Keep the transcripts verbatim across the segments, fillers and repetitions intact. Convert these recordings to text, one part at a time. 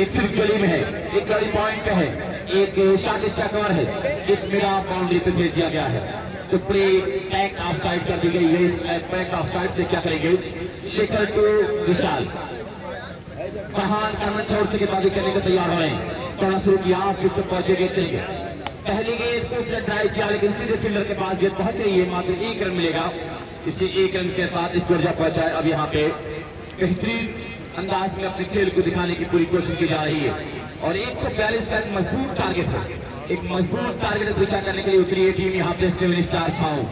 एक सिर्फ गली में है, एक गली पॉइंट पे है, एक शार्टिस्टा कवर है, एक मेरा बाउंड्री पे भेज दिया गया है। तो प्ले बैक ऑफ साइड कर दी गई है। बैक ऑफ साइड से क्या करेंगे शेखर टू विशाल चौहान करना छोड़ से गेंदबाजी करने को तैयार हो रहे हैं। थोड़ा शुरू किया फिर तक पहुंचे गेंद के लिए। पहली गेंद को उसने ड्राइव किया लेकिन सीधे फील्डर के पास गेंद पहुंच रही है। मात्र एक रन मिलेगा, इसे एक रन के साथ इस दर्जा पहुंचा है। अब यहाँ पे बेहतरीन अंदाज में अपने खेल को दिखाने की पूरी कोशिश की जा रही है और एक सौ बयालीस का एक मजबूत टारगेट है, एक मजबूत टारगेट दिशा करने के लिए उतरी है टीम यहाँ पे seven star Chhaun.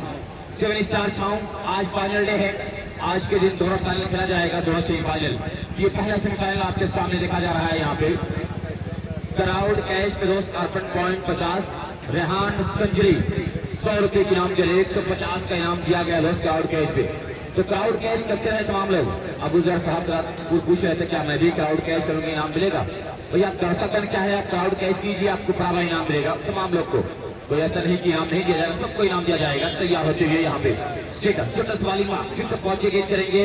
Seven star Chhaun आज फाइनल डे है, आज के दिन दोनों फाइनल खेला जाएगा, दोनों सेमीफाइनल। ये पहला सेमीफाइनल आपके सामने देखा जा रहा है। यहाँ पे क्राउड कैश दोस्त अर्पण पॉइंट पचास रेहान संजरी सौ रुपए के नाम के लिए एक सौ पचास का इनाम दिया गया दोस्त क्राउड कैश पे। तो क्राउड कैश करते रहे तमाम लोग। अबूजर साहब पूछ रहे थे क्या मैं भी क्राउड कैश करूंगा इनाम मिलेगा? भैया दर्शकगण क्या है, आप क्राउड कैश कीजिए आपको बराबर इनाम मिलेगा तमाम लोग को। तो ऐसा नहीं कि इनाम नहीं दिया जाएगा, सबको इनाम दिया जाएगा। तैयार होते हुए यहाँ पे शेखर छोटा सवाली माँ फिर तो पहुंचे गेंद करेंगे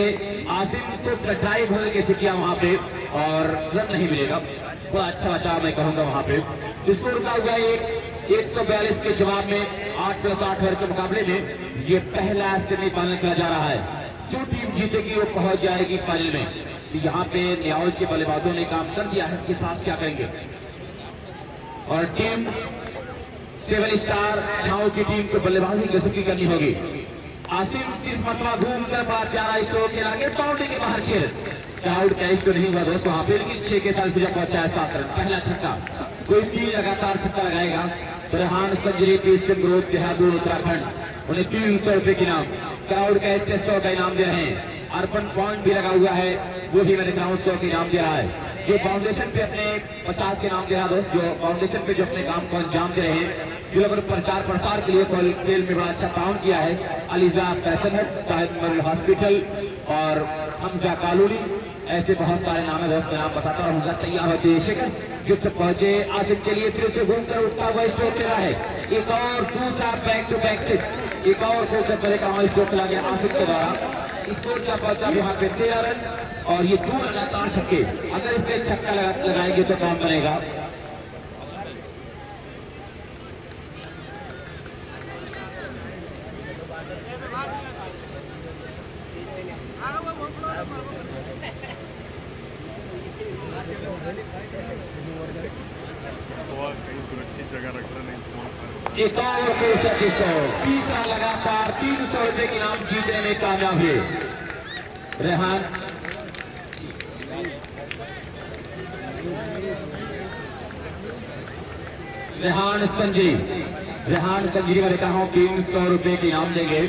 आसिफ को ड्राइव होने कैसे किया वहाँ पे और रन नहीं मिलेगा। बड़ा अच्छा बचाव मैं कहूँगा वहाँ पे। स्कोर का हुआ एक एक सौ बयालीस के जवाब में आठ प्लस आठ वर्ग के मुकाबले में ये पहला सेमीफाइनल खेला जा रहा है। जो टीम जीतेगी वो पहुंच जाएगी फाइनल में। यहाँ पे न्याज के बल्लेबाजों ने काम कर दिया है कि पास क्या करेंगे और टीम सेवन स्टार छाओ की टीम को बल्लेबाजी गसकी करनी होगी। आसिफ तीस मरतबा घूम कर बड़ा प्यारा स्टोर के आगे बाउंड्री के बाहर शेर क्राउड कैच तो नहीं हुआ दोस्तों वहाँ पे, लेकिन छह के साथ पूजा पहुंचा है सात रन। पहला छक्का कोई भी लगातार छक्का लगाएगा तो रेहान संजरी पीस सिंह ग्रोथ देहरादून उत्तराखंड उन्हें तीन सौ रुपए के नाम क्राउड कैच के सौ का इनाम दे रहे हैं। अर्पण पॉइंट भी लगा हुआ है वो भी मैंने क्राउड सौ के इनाम दे रहा है। जो फाउंडेशन पे अपने पचास के नाम दे रहा दोस्त, जो फाउंडेशन पे जो अपने काम को अंजाम दे रहे हैं, जो लोग प्रचार प्रसार के लिए खेल में बड़ा अच्छा काम किया है, अलीजा फैशन हट हॉस्पिटल और हमजा कॉलोनी ऐसे बहुत सारे नाम है दोस्त, मैं नाम बताता रहूंगा। तैयार होते हैं शेखर युद्ध पहुंचे आसिफ के लिए फिर से घूम कर उठता हुआ स्ट्रोक खेला है एक और दूसरा बैक टू बैक सिक्स एक और को करे का स्ट्रोक खेला गया आसिफ के द्वारा। स्कोर क्या पहुंचा यहाँ पे तेरह रन और ये दो लगातार छक्के। अगर इसमें छक्का लगाएंगे तो काम बनेगा। एक और तीसरा लगातार तीन सौ रुपए के नाम जीतने में कामयाब है रेहान। रेहान संजय रेहान संजय मैंने कहा हूँ तीन सौ रुपए के नाम देंगे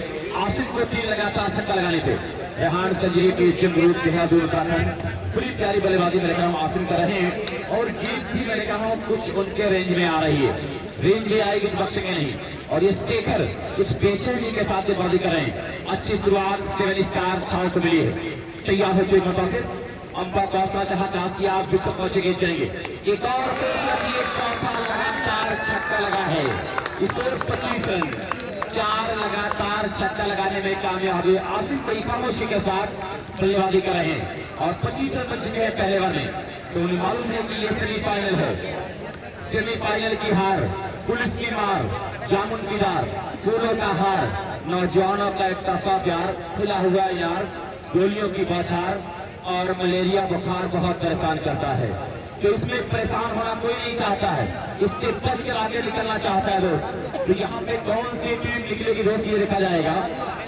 आसिफ को तीन लगातार छक्का लगाने थे। रेहान संजरी के ग्रुप देहरादून उत्तराखंड पूरी प्यारी बल्लेबाजी में रखा हूँ आसिम कर रहे हैं और जीत भी मैंने कहा हूँ कुछ उनके रेंज में आ रही है, रेंज भी आएगी बख्शेंगे नहीं। और ये शेखर कुछ बेचैनी के साथ बल्लेबाजी कर रहे हैं। अच्छी शुरुआत सेवन स्टार छाओ को मिली है। तैयार होते मुताबिर अम्पा कौशला चाह दास की आप जुट पहुंचे गेंद करेंगे एक और चौथा लगातार छक्का लगा है। स्कोर पच्चीस रन, चार लगातार छक्का लगाने में कामयाब हुए आसिफ भाई खामोशी के साथ बल्लेबाजी कर रहे हैं और पच्चीस रन बच गए पहले ओवर में। तो उन्हें मालूम है कि ये सेमीफाइनल है, सेमीफाइनल की हार पुलिस की मार जामुन की दार फूलों का हार नौजवानों का इकताफा प्यार खुला हुआ यार गोलियों की बौछार और मलेरिया बुखार बहुत परेशान करता है। तो इसमें परेशान होना कोई नहीं चाहता है, इससे बच कर आगे निकलना चाहता है दोस्त। तो यहाँ पे कौन सी टीम निकलेगी दोस्त ये देखा जाएगा।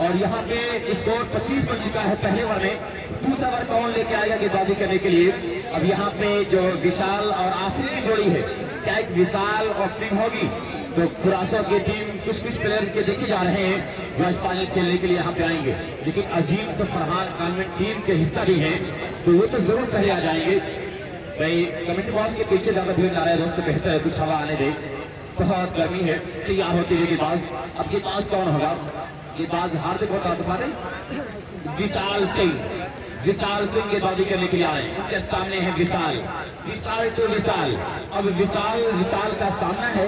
और यहाँ पे स्कोर पच्चीस बन चुका है पहले ओवर में, दूसरा ओवर कौन लेके आएगा गेंदबाजी करने के लिए। अब यहाँ पे जो विशाल और आसिफ की जोड़ी है क्या एक विशाल ओपनिंग होगी? तो खुरासों की टीम कुछ कुछ प्लेयर के देखे जा रहे हैं आज फाइनल खेलने के लिए यहाँ पे आएंगे, लेकिन अजीम तो फरहान कॉन्वेंट टीम के हिस्सा भी है तो वो तो जरूर पहले आ जाएंगे। भाई कमेटी बॉक्स के पीछे ज्यादा भीड़ ना रहा है दोस्तों, बेहतर है कुछ हवा आने दे, बहुत गर्मी है। तैयार होती है गेंदबाज, अब गेंदबाज कौन होगा? गेंदबाज हार्दिक होता तुम्हारे विशाल सिंह। विशाल सिंह गेंदबाजी करने के लिए आए, उनके सामने है विशाल। विशाल टू विशाल, अब विशाल विशाल का सामना है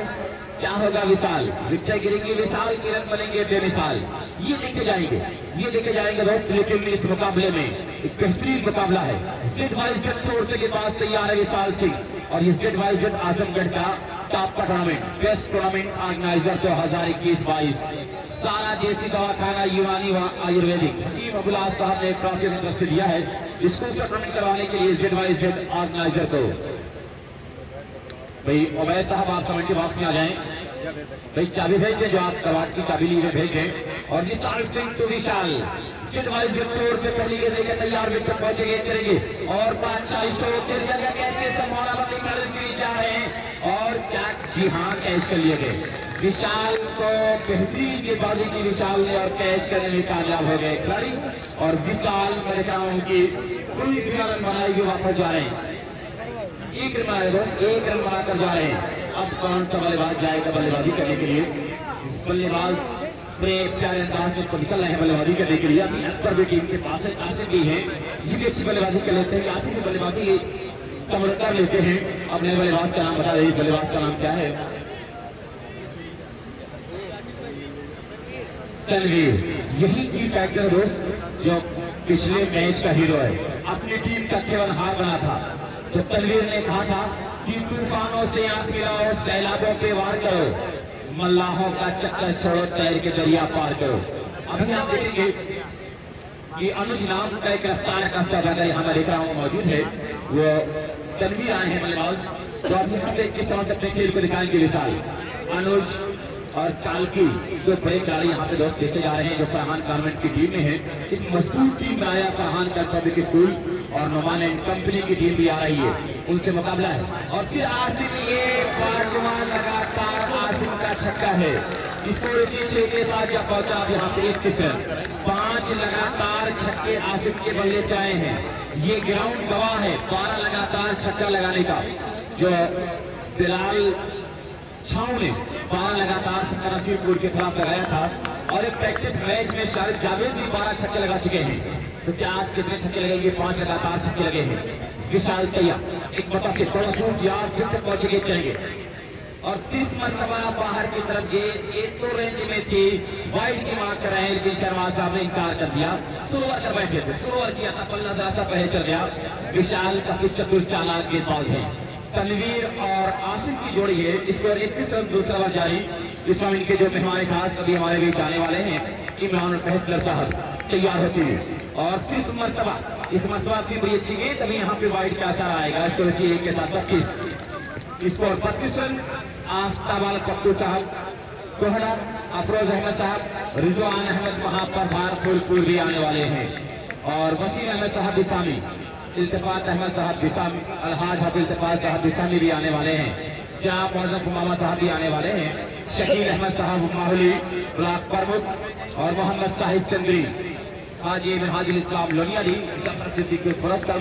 क्या होगा विशाल, विकटें गिरेंगी विशाल, किरण बनेंगे बेमिसाल। ये लेके जाएंगे, ये लेके जाएंगे दोस्त। लेकिन इस मुकाबले में एक बेहतरीन मुकाबला है। जेड वाई जेड छोड़ने के पास तैयार है विशाल सिंह, और ये जेड वाई जेड आज़मगढ़ का टॉप का टूर्नामेंट, बेस्ट टूर्नामेंट ऑर्गेनाइजर दो हजार इक्कीस बाईस सारा देसी दवाखाना यूनानी व आयुर्वेदिक हकीम अबुलास साहब ने ट्रॉफी में इंटरेस्ट लिया है इसको टूर्नामेंट करवाने के लिए जेड वाई जेड ऑर्गेनाइजर को। भाई उबैद साहब आप कमेंटी बॉक्स में आ जाएं, भाई चाबी भेज दें, जो आप कवाट की चाबी ली भेज दें। और विशाल सिंह टू विशाल से पहली गेंद लेकर तैयार विकेट पहुंचे, गेंद करेंगे और पांच चालीस को खेल जाएगा। कैच के संभावना जा रहे हैं और क्या, जी हाँ कैच कर लिए गए विशाल को। बेहतरीन गेंदबाजी की विशाल ने और कैच करने में कामयाब हो गए खिलाड़ी। और विशाल मेरे ख्याल की पूरी रन बनाएगी, वापस जा रहे हैं एक रन, एक रन बनाकर जा रहे हैं। अब कौन सा बल्लेबाज जाएगा बल्लेबाजी करने के लिए? बल्लेबाज बड़े प्यारे अंदाज में निकल रहे हैं बल्लेबाजी करने के लिए। अभी अकबर भी टीम के पास है, आसिफ भी है, ये भी अच्छी बल्लेबाजी कर लेते हैं। आसिफ भी बल्लेबाजी कमर कर लेते हैं। अब नए बल्लेबाज का नाम बता रहे, बल्लेबाज का नाम क्या है? तनवीर। यही की फैक्टर दोस्त जो पिछले मैच का हीरो है, अपनी टीम का केवल हार बना था। तो तनवीर ने कहा था कि तूफानों से आंख मिलाओ, सैलाबों पे वार करो, मल्लाहों का चक्कर छोड़ो, तैर के दरिया पार करो। अभी आप देखेंगे कि अनुज नाम का एक रफ्तार का सभागारी हमारे गांव में मौजूद है, वो तनवीर आए हैं बल्लेबाज। तो अभी हम किस तरह से अपने खेल को दिखाएंगे विशाल, अनुज और कालकी जो बड़े खिलाड़ी यहाँ पे दोस्त देखे जा रहे हैं, जो फरहान कॉन्वेंट की टीम में है। एक मजबूत टीम में आया फरहान का पब्लिक स्कूल, और नोमान एंड कंपनी की टीम भी आ रही है, उनसे मुकाबला है। और फिर आसिफ, ये पांचवा लगातार आसिफ का छक्का है। इसको छह के साथ जब पहुंचा यहाँ पे इक्कीस रन, पांच लगातार छक्के आसिफ के बल्ले से आए हैं। ये ग्राउंड गवाह है बारह लगातार छक्का लगाने का, जो बिलाल छाऊ ने बारह लगातार छक्का नसीरपुर के खिलाफ लगाया था। और एक प्रैक्टिस मैच में शायद जावेद भी बारह छक्के लगा चुके हैं। तो क्या आज कितने छक्के लगेंगे? पांच लगातार छक्के लगे हैं। विशाल तैयार एक बता के बड़ा सूट यार फिर तक पहुंचे, गेंद करेंगे और तीस मरतबा बाहर की तरफ गेंद। एक तो रेंज में थी, वाइड की मार कर रहे हैं, लेकिन शर्मा साहब ने इंकार कर दिया, स्लोअर कर बैठे थे, स्लोअर किया था, बल्ला जरा सा पहले चल गया। विशाल का कुछ चतुर चालाक गेंदबाज है। तनवीर और आसिफ की जोड़ी है, इस पर इक्कीस रन दूसरा बार जारी। इस टूर्नामेंट के जो मेहमान खास अभी हमारे बीच आने वाले हैं, इमरान फैसलर साहब तैयार होते हैं। और फिर मरतबा इस मरतबा की बड़ी अच्छी गेंद, अभी यहाँ पे वाइड का असर आएगा। इसको इसी एक के साथ बत्तीस स्कोर बत्तीस रन। आफ्ताबाल पप्पू साहब, कोहरा अफरोज अहमद साहब, रिजवान अहमद वहां पर बार फूलपुर भी आने वाले हैं, और वसीम अहमद साहब बिसामी, इल्तफात अहमद साहब बिसामी, अलहाज हाफिज इल्तफात साहब बिसामी भी आने वाले हैं। जनाब मौजूद मामा साहब भी आने वाले हैं, शकील अहमद साहब माहौली ब्लॉक प्रमुख, और मोहम्मद साहिद सिंधरी, हाजी मिनहाजुल इस्लाम लोनियाली, जफर सिद्दीक फरस्तम,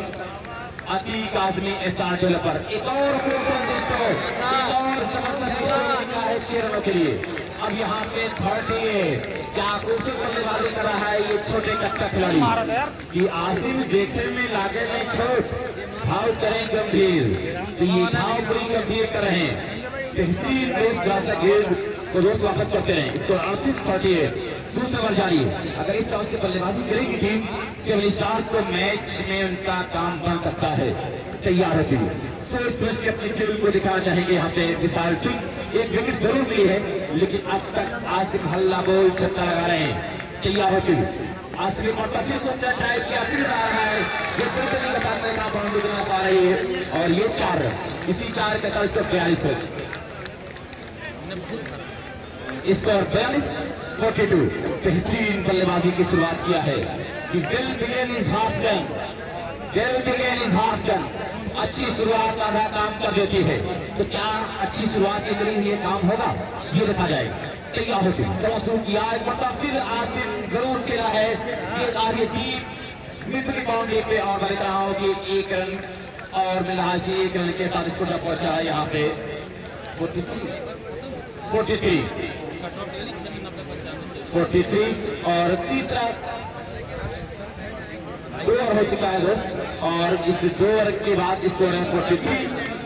अतीक आजमी एसआर डेवलपर। एक और छह रनों के लिए अब यहाँ पे थर्टी है। क्या खूबसूरत बल्लेबाजी कर रहा है ये छोटे कद का खिलाड़ी कि आसिम देखने में लागे में छोट, भाव करें गंभीर, तो ये भाव पूरी गंभीर कर रहे हैं। बेहतरीन दोस्त ज्यादा गेंद को रोज वापस करते रहे। इसको अड़तीस थर्टी है, दूसरा बार जारी है। अगर इस तरह से बल्लेबाजी करेगी टीम, सेवन स्टार को मैच में उनका काम बन सकता है। तैयार होती है, सोच सोच के अपनी टीम को दिखाना चाहेंगे यहाँ पे विशाल सिंह। एक विकेट जरूर मिली है, लेकिन अब तक आसिफ हल्ला बोल छक्का लगा रहे हैं। तैयार होती है आसिफ, और पच्चीस को ट्राई किया, फिर आ रहा है, ये फिर से लगातार यहाँ बाउंड्री बना पा रही है, और ये चार रन, इसी चार का कल से बयालीस रन, इसको बयालीस फोर्टी टू। बेहतरीन बल्लेबाजी की शुरुआत किया है कि well begun is half done, well begun is half done. अच्छी शुरुआत आधा काम कर देती है, तो क्या अच्छी शुरुआत के लिए ये काम होगा, ये देखा जाएगा। तैयार होती किया एक मतलब फिर आसिफ जरूर खेला है, ये आगे टीम मित्र बाउंड्री पे, और मैं रहा हूँ कि एक रन और मिलहाज से एक रन के साथ इसको पहुंचा है यहाँ पे फोर्टी थ्री फोर्टी थ्री। तैंतालीस और तीसरा दो ओवर हो चुका है दोस्त, और इस दो ओवर के बाद स्कोर है फोर्टी थ्री।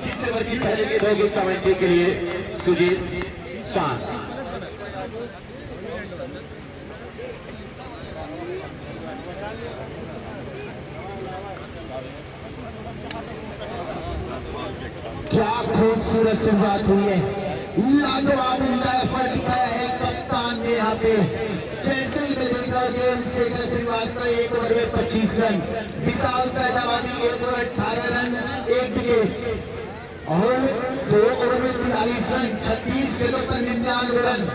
तीसरे ओवर की पहले की दो गेंद कमेंट्री के लिए सुजीत पाकिस्तान। क्या खूबसूरत शुरुआत हुई है, लाजवाब उनका एफर्ट दिखाया है कप्तान ने यहाँ पे। गेम से श्रीवास्तव एक ओवर में पच्चीस रन, विशाल पैदावारी एक ओवर अठारह रन एक विकेट, और दो ओवर में तिरालीस रन छत्तीस गेंदों पर निन्यानवे रन।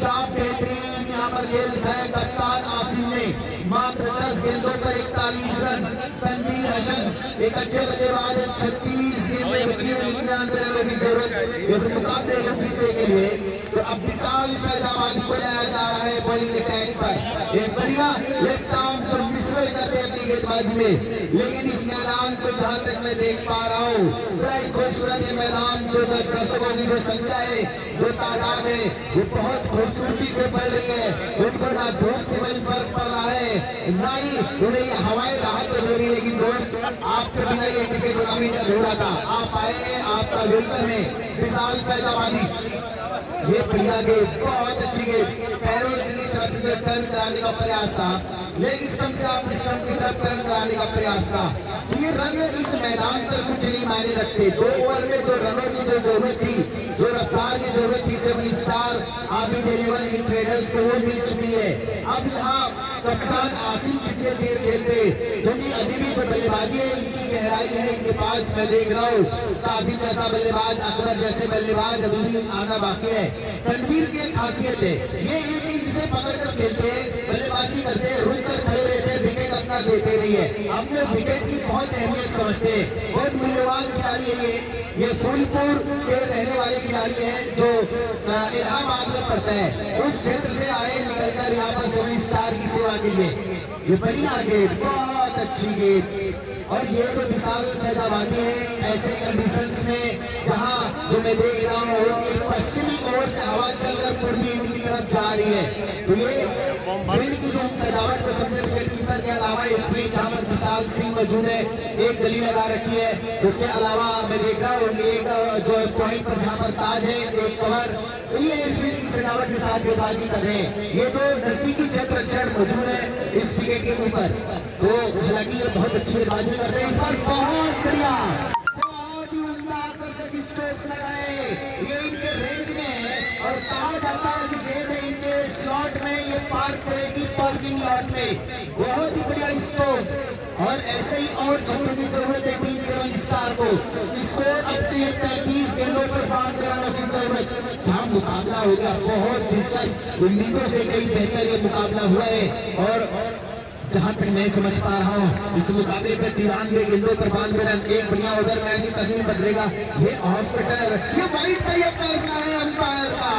क्या बेहतरीन यहाँ पर खेल दिखाया कप्तान आसिफ ने, मात्र दस गेंदों पर इकतालीस रन। तनवीर हसन एक अच्छे बल्लेबाज है, छत्तीस गेंदें बची है, निन्यानवे रनों की जरूरत इस मुकाबले को जीतने के लिए। तो अब विशाल फैजाबादी को लाया जा रहा है बॉलिंग अटैक पर, एक बढ़िया एक काम को मिसवे करते हैं अपनी गेंदबाजी में। लेकिन इस मैदान को जहां तक मैं देख पा रहा हूं, बड़ा ही खूबसूरत है मैदान। जो दर्शकों की जो संख्या है, जो तादाद है, वो बहुत खूबसूरती से बढ़ रही है। उनको ना धूप से कोई फर्क पड़ रहा है, ना ही उन्हें हवाएं राहत हो रही है। दोस्त आपके बिना ये क्रिकेट टूर्नामेंट हो रहा था, आप आए, आपका वेलकम है। विशाल फैजाबादी ये बढ़िया गेंद, बहुत अच्छी गेंद, पैरों की तरफ से टर्न कराने का प्रयास था, लेकिन स्टंप से आप स्टंप की तरफ टर्न कराने का प्रयास था। ये रन इस मैदान पर कुछ नहीं मायने रखते। दो ओवर में दो रनों की जो जरूरत थी, जो रफ्तार की जरूरत थी, सेवन स्टार आबी इलेवन इन ट्रेडर्स को वो मिल चुकी है। अब यहाँ कप्तान आसिम कितने देर खेलते, क्योंकि तो अभी भी जो बल्लेबाजी है इनकी गहराई है इनके पास। मैं देख रहा हूँ काजिम जैसा बल्लेबाज, अकबर जैसे बल्लेबाज अभी भी आना बाकी है। तनवीर की खासियत है ये, एक टीम से पकड़कर खेलते हैं, बल्लेबाजी करते हैं, रुक कर खड़े रहते हैं, विकेट अपना देते नहीं है। अपने विकेट की बहुत अहमियत समझते हैं, बहुत मूल्यवान खिलाड़ी है ये। ये फूलपुर के रहने वाले खिलाड़ी हैं जो इलाहाबाद में पड़ता है, उस क्षेत्र से आए निकलकर यहाँ पर सेवन स्टार की सेवा के लिए। ये बढ़िया गेंद, बहुत अच्छी गेंद, और ये तो विशाल फैजाबादी है ऐसे कंडीशंस में जहाँ जो मैं देख रहा हूँ पश्चिमी ओर से हवा चलकर पूर्वी की तरफ जा रही है। तो ये फील्ड की जो सजावट को समझे, विकेटकीपर के अलावा इसमें कामर विशाल सिंह मौजूद है, एक गली लगा रखी है। उसके अलावा मैं देख रहा हूँ एक जो पॉइंट पर जहाँ पर ताज है, एक कवर, ये फील्ड की सजावट के साथ गेंदबाजी कर रहे हैं। ये तो नजदीकी क्षेत्र क्षण मौजूद है इस विकेट के ऊपर, तो हालांकि ये बहुत अच्छी गेंदबाजी कर रहे हैं। इस पर बहुत बढ़िया, बहुत ही उमदा आकर्षक स्टोक्स लगाए, ये इनके रेंज में है, और कहा जाता है कि गेंद इनके स्लॉट में ये पार्क करेगी, पार्किंग लॉट में। बहुत ही बढ़िया स्टोक्स, और ऐसे ही और छक्कों की जरूरत है टीम सेवन स्टार को। स्कोर अब से तैंतीस गेंदों पर पार कराने की जरूरत। क्या मुकाबला होगा, बहुत दिलचस्प, उम्मीदों से कहीं बेहतर ये मुकाबला हुआ है। और जहाँ तक मैं समझ पा रहा हूँ, इस मुकाबले पर तिरानवे गेंदों पर बानवे रन, एक बढ़िया ओवर मैच की तकनीक बदलेगा। ये हॉस्पिटल रखिए वाइट का ये फैसला है अंपायर का,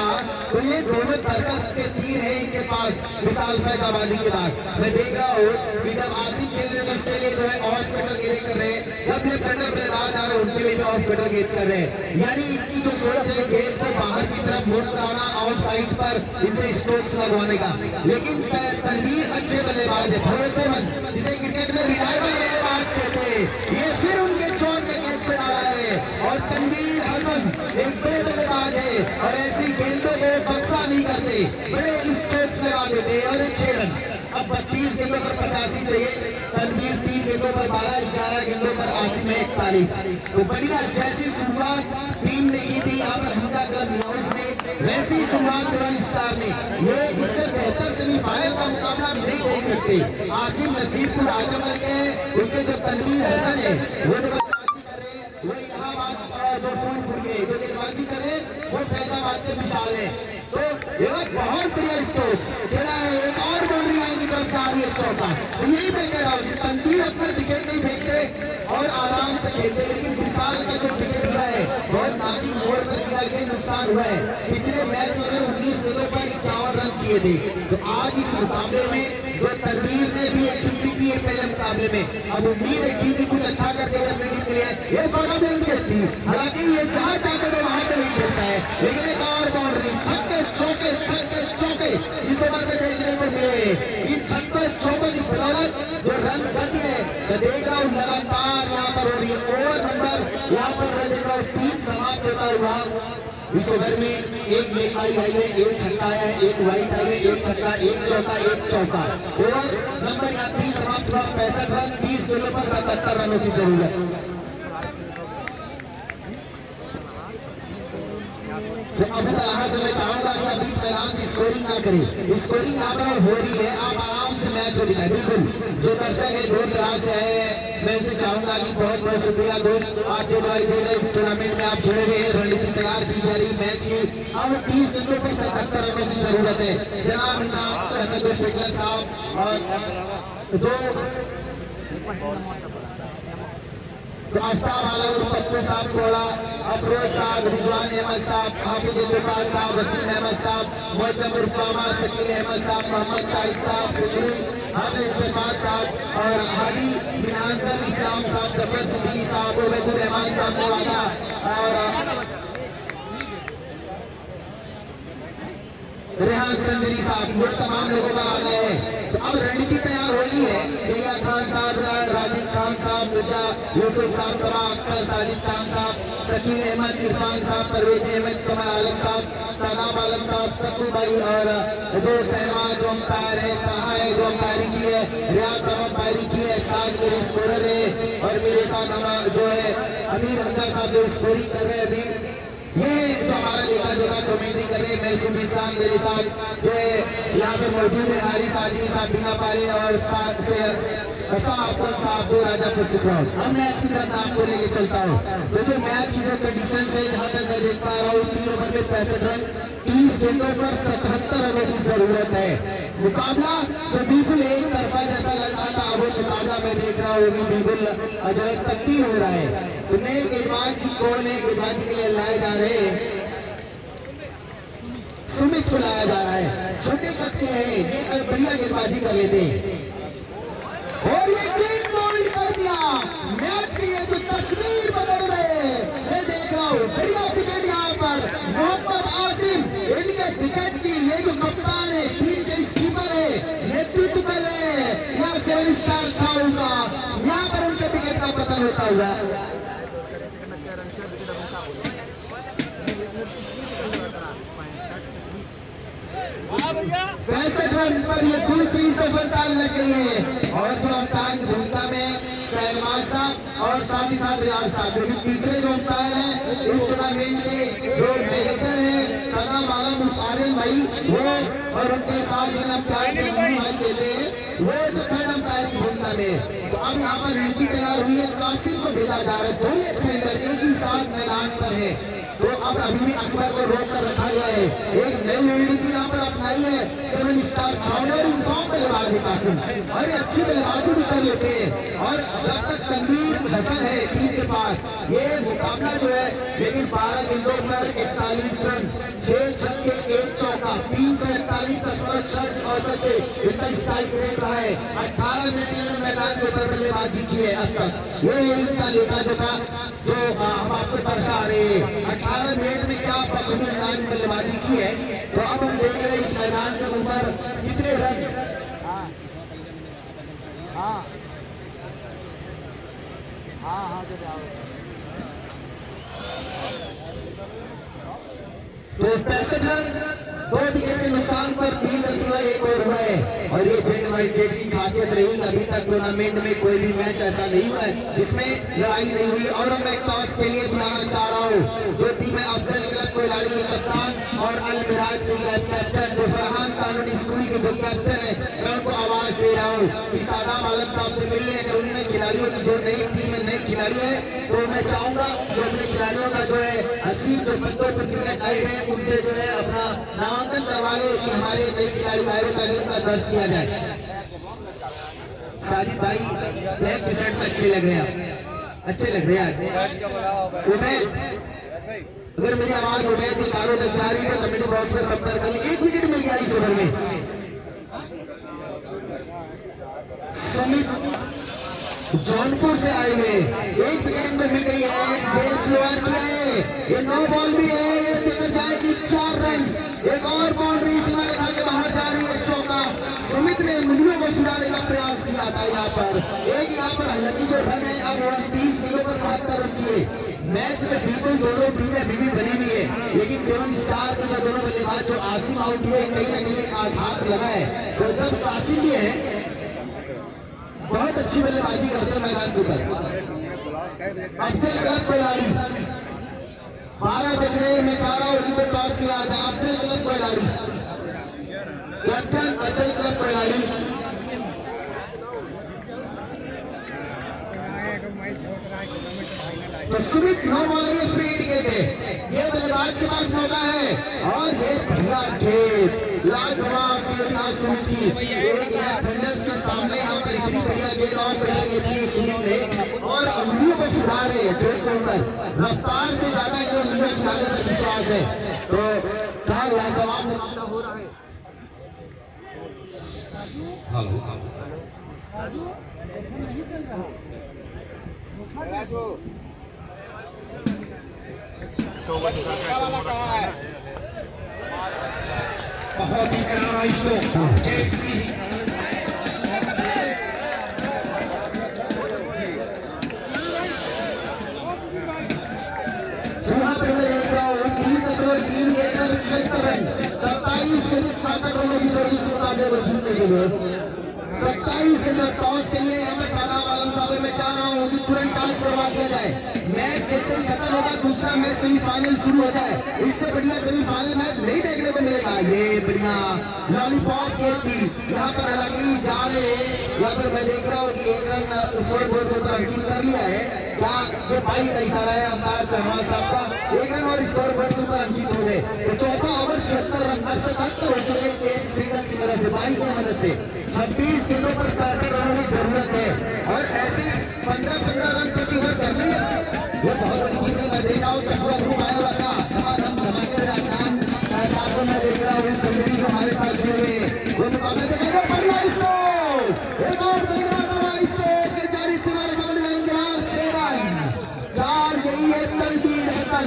तो ये दोनों बरकस के तीर है इनके पास विशाल फैजाबादी के पास। मैं देख रहा हूँ कि जब आसिफ खेलने में लिए जो है ऑफ कटर गेंद कर रहे हैं, जब ये कटर बल्लेबाज आ रहे हैं उनके लिए भी ऑफ कटर गेंद कर रहे हैं, यानी इनकी जो सोच है गेंद को बाहर की तरफ मोड़ कराना, आउट साइड पर इसे स्ट्रोक्स लगवाने का। लेकिन तनवीर अच्छे बल्लेबाज है, भरोसेमंद, इसे क्रिकेट में रिलायबल बल्लेबाज कहते हैं। ये फिर उनके छोड़ के गेंद पर डाला है, और तनवीर हसन एक बड़े बल्लेबाज है और ऐसी गेंदों को बक्सा नहीं करते, बड़े स्ट्रोक्स लगा देते हैं। और छह रन, अब बत्तीस गेंदों पर पचासी चाहिए तनवीर, तीन गेंदों पर बारह, ग्यारह गेंदों पर आसिफ में इकतालीस। तो बढ़िया जैसी शुरुआत टीम ने की थी यहाँ पर हमजा क्लब ने, वैसी शुरुआत सेवन स्टार ने। ये इससे बेहतर सेमीफाइनल का मुकाबला नहीं देख सकते। आसिफ नसीबपुर आज़मगढ़ के, उनके जो तनवीर हसन है वो जो गेंदबाजी कर रहे हैं वो इलाहाबाद जो फूलपुर के, जो गेंदबाजी कर रहे हैं वो फैजाबाद के विशाल है। तो ये बहुत बढ़िया स्कोर खेला है, एक और बाउंड्री लाइन की तरफ जा रही है चौका। यही मैं कह रहा हूँ कि तनवीर अक्सर विकेट नहीं फेंकते और आराम से खेलते, लेकिन विशाल का जो विकेट हुआ है बहुत नाजुक मोड़ पर किया गया, नुकसान हुआ है। पिछले मैच में उन्नीस गेंदों पर इक्यावन रन किए थे। तो आज इस मुकाबले में जो तनवीर ने भी एक फिफ्टी दी है पहले मुकाबले में, अब उम्मीद है कि कुछ अच्छा कर देगा अपनी टीम के लिए। ये सोना देन खेलती, हालांकि ये जहाँ चाहते थे वहाँ से नहीं खेलता है, लेकिन एक और बाउंड्री छक्के चौके छक्के चौके इस ओवर में देखने को मिले। इन छक्के चौकों की बदौलत जो रन बनी है, मैं देख रहा हूँ लगातार यहाँ पर हो रही है। ओवर नंबर यहाँ पर तीन समाप्त होता हुआ इस ओवर में एक आई आई है, एक छक्का आया है, एक वाइट आई है, एक छक्का, एक चौका, एक चौका। ओवर नंबर या तीस समाप्त हुआ। पैंसठ रन तीस गेंदों पर सतहत्तर रनों की जरूरत। तो अभी यहाँ से मैं चाहूंगा कि आप बीच मैदान की स्कोरिंग ना करें। स्कोरिंग आप हो रही है, आप आराम से मैच हो रही है। बिल्कुल जो दर्शक है दूर दराज से आए हैं, मैं इनसे चाहूंगा कि बहुत बहुत शुक्रिया दोस्त, आप जो भाई खेल रहे इस टूर्नामेंट में आप जुड़े हुए हैं। रणनीति तैयार की जा रही मैच की। अब तीस गेंदों पर सतहत्तर रनों की जरूरत है। जनाब नाम साहब और जो आफ्ताब आलम, पप्पू साहब कोड़ा, अफरोज साहब, रिजवान अहमद साहब, हाफिज इकबाल साहब, वसीम अहमद साहब, मोहम्मद उर्फामा, शकील अहमद साहब, मोहम्मद साहिद साहब, सिद्री हाफिज इकबाल साहब और हादी बिनांसल इस्लाम साहब, जफर सिद्दीकी साहब, उबैदुल रहमान साहब को वादा और रेहान संजरी साहब, ये तमाम लोगों का आना है। तो अब रणनीति तैयार होनी है। रिया खान साहब, राजीव खान साहब, मिर्जा यूसुफ साहब, समा अख्तर, साजिद खान साहब, शकील अहमद, इरफान साहब, परवेज अहमद, कमर आलम साहब, सादाब आलम साहब, सक्कू भाई और जो सहमान जो अंपायर है, कहा है जो अंपायरी की है, रियाज साहब अंपायरी की है, साज मेरे स्कोरर है और मेरे साथ हम जो है अमीर हमजा साहब जो स्कोरिंग कर रहे हैं। अभी ये तो हमारा लेखा जोखा कमेंट्री कर रहे हैं। मैं सुनील साहब मेरे साथ जो है यहाँ पे मौजूद है, हारिस आजमी साहब, बिना पारे और साथ से अफजल साहब, दो राजा पुरस्कार। हम मैच की तरफ आपको लेके चलता हूँ। तो जो मैच की जो कंडीशन है यहाँ तक मैं देख पा रहा हूँ, तीन ओवर में पैंसठ रन तीस गेंदों पर सतहत्तर रनों की जरूरत है। मुकाबला तो बिल्कुल एक तरफा जैसा लग रहा था, वो मुकाबला मैं देख रहा हूँ कि बिल्कुल जो है तब्दील हो रहा है। तो नए गेंदबाज कौन है, गेंदबाजी के लिए लाए जा रहे सुमित को लाया जा रहा है। छोटे कच्चे हैं ये, बढ़िया गेंदबाजी कर लेते और ये तीन पॉइंट कर दिया मैच की। ये तो तस्वीर बदल रहे हैं, मैं देख रहा हूँ बढ़िया क्रिकेट यहाँ पर। मोहम्मद आसिफ इनके विकेट की, ये जो कप्तान है टीम के स्कीपर है, नेतृत्व कर रहे हैं यहाँ सेवन स्टार छाऊं का। यहाँ पर उनके विकेट का पतन होता हुआ पैंसठ रन पर यह दूसरी सफलता लग गई है। और जो अंपायर की भूमिका में सहमान साहब और साथ ही साथ रियाज साहब, लेकिन तीसरे जो अंपायर हैं इस टूर्नामेंट के जो मैनेजर हैं सदा माला मुफारिम भाई, वो और उनके साथ जो अंपायर भाई देते हैं वो जो थर्ड अंपायर की भूमिका में। तो अब यहाँ पर रणनीति तैयार हुई है, कासिम को भेजा जा रहा है। दो डिफेंडर एक ही साथ मैदान पर है। तो अब अभी भी अकबर को रोक कर रखा गया है। एक नई रणनीति यहाँ पर अपनाई है सेवन स्टार छाउन और उनफॉर्म बल्लेबाज है कासिम, और अच्छी बल्लेबाजी भी कर लेते हैं। और जब तक तनवीर हसन है टीम के पास ये मुकाबला जो है, लेकिन बारह गेंदों पर इकतालीस रन, छह छक्के, एक चौका, तीन सौ इकतालीस दशमलव छह औसत से इनका स्ट्राइक रेट रहा है। अठारह मिनट मैदान के ऊपर बल्लेबाजी की है अब तक। ये इनका लेखा जोखा जो हम आपको दर्शा रहे हैं, अठारह मिनट में क्या पाकिस्तान बल्लेबाजी की है। तो अब हम देख रहे हैं इस मैदान के ऊपर कितने रन। हाँ हाँ हाँ तो पैंसठ रन दो विकेट के नुकसान पर तीन दशमलव एक ओवर हुआ है। और ये जेट वाई जेट की खासियत रही, अभी तक टूर्नामेंट में कोई भी मैच ऐसा नहीं हुआ है जिसमें लड़ाई नहीं हुई। और मैं टॉस के लिए बुलाना चाह रहा हूँ जो टीम है अफजल क्लब को लाड़ी कप्तान और अल मिराज कैप्टन जो फरहान कानूनी स्कूल के जो कैप्टन है, मैं उनको आवाज दे रहा हूँ कि सादाब आलम साहब से मिलने। अगर उनमें खिलाड़ियों की जो नई टीम में नए खिलाड़ी है तो मैं चाहूंगा जो अपने खिलाड़ियों का जो है हसी जो बंदों पर क्रिकेट आए हैं उनसे जो है अपना नामांकन करवा ले कि हमारे नए खिलाड़ी आए का उनका दर्ज किया जाए। साजिद भाई ब्लैक टी शर्ट में अच्छे लग रहे हैं, अच्छे लग रहे हैं। उमेद अगर मेरी आवाज हो गई तो कारो तक जा रही है, कमेटी बॉक्स में सब कर एक विकेट मिल गया इस ओवर में। सुमित जौनपुर से आए हुए एक विकेट में मिल गई है। ये स्लोअर किया है, ये नो बॉल भी है, ये देखना चाहेगी चार रन। एक और बाउंड्री सीमा रेखा के बाहर जा रही है, चौका। सुमित ने मुंडियों को सुधारने का प्रयास किया था यहाँ पर। एक यहाँ पर हल्की जो रन है अब तीस किलो पर बहत्तर रन चाहिए। मैच में बिल्कुल दोनों टीमें अभी भी बनी हुई है, लेकिन सेवन स्टार का दोनों बल्लेबाज जो आसिफ आउट हुए कहीं ना कहीं आघात लगा है। तो जब आसिफ ये है बहुत अच्छी बल्लेबाजी करते हैं मैदान के ऊपर। अफजल क्लब कोयलाड़ी बारह बज रहे में चाह रहा हूँ पर टॉस किया था Afzal club Koyladi, captain Afzal club Koyladi. Sumit नौ वाले में फ्री टिकट है, ये बल्लेबाज के पास मौका है और ये पहला खेल लाजवाब सुमित की एक लाख के सामने यहाँ पर और अंगुलियों पर सुधार है, रफ्तार से ज्यादा विश्वास है। तो क्या लाजवाब मुकाबला हो रहा है। बहुत ही करारा इसको सत्ताईस के लिए छात्र रनों की जोड़ी इस मुकाबले को जीतने के लिए सत्ताईस के अंदर टॉस के लिए यहाँ पर आलम साहब मैं चाह रहा हूँ कि तुरंत टॉस करवा दिया जाए। मैच जैसे ही खत्म होगा दूसरा मैच सेमीफाइनल शुरू हो जाए, इससे बढ़िया सेमीफाइनल मैच नहीं देखने को मिलेगा। ये बढ़िया लॉलीपॉप के थी यहाँ पर हालांकि जा रहे यहाँ पर मैं देख रहा हूँ कि एक रन उस बोर्ड को अंकित कर लिया है क्या जो भाई का इशारा है अमराज शहबाज साहब का, एक रन और स्कोर बोर्ड के ऊपर अंकित हो गए। तो चौथा ओवर छिहत्तर रन अब से खत्म हो चुके एक सिंगल की मदद से भाई की मदद से छब्बीस गेंदों पर पैंसठ रनों की जरूरत है और ऐसे पंद्रह पंद्रह रन प्रति ओवर करनी है वो बहुत बड़ी चीज है। मैं देख रहा हूँ चक्का ग्रुप आया हुआ था को मैं देख रहा हूँ संजय जो हमारे साथ जुड़े हुए हैं वो मुकाबला देखेंगे। बढ़िया इसको एक और बल्लेबाज हुआ इसको के जारी सिवाय कमल लेंगे सेवन चार यही है तलबीर हसन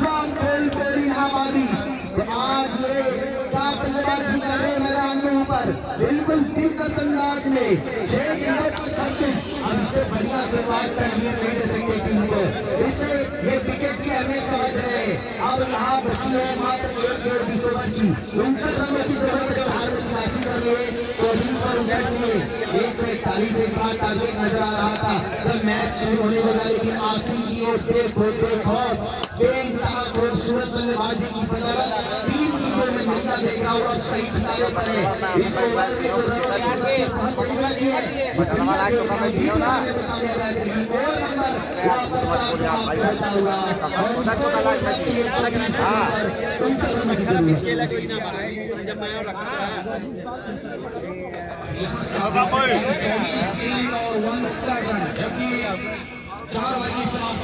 फ्रॉम फूलपुर इलाहाबादी। आज ये क्या बल्लेबाजी कर रहे हैं मैदान के ऊपर बिल्कुल दिलकश अंदाज में छह गेंदों पर छब्बीस इससे बढ़िया शुरुआत कर लिए नहीं दे सकते टीम को। इससे ये विकेट की अहमियत समझ रहे हैं। अब यहाँ बची है मात्र एक डेढ़ बीस ओवर की उनसठ रनों की जरूरत है, चार रन हासिल कर लिए चौबीस पर उनसठ लिए एक सौ इकतालीस एक बार टारगेट नजर आ रहा था जब मैच शुरू होने लगा, लेकिन आसिम की ओर देखो देखो बेइंतहा खूबसूरत बल्लेबाजी की बदौलत तीन चीजों में नतीजा देख रहा हूँ सही ठिकाने पर है। इस ओवर में तो रन चार बजे समाप्ति के बाद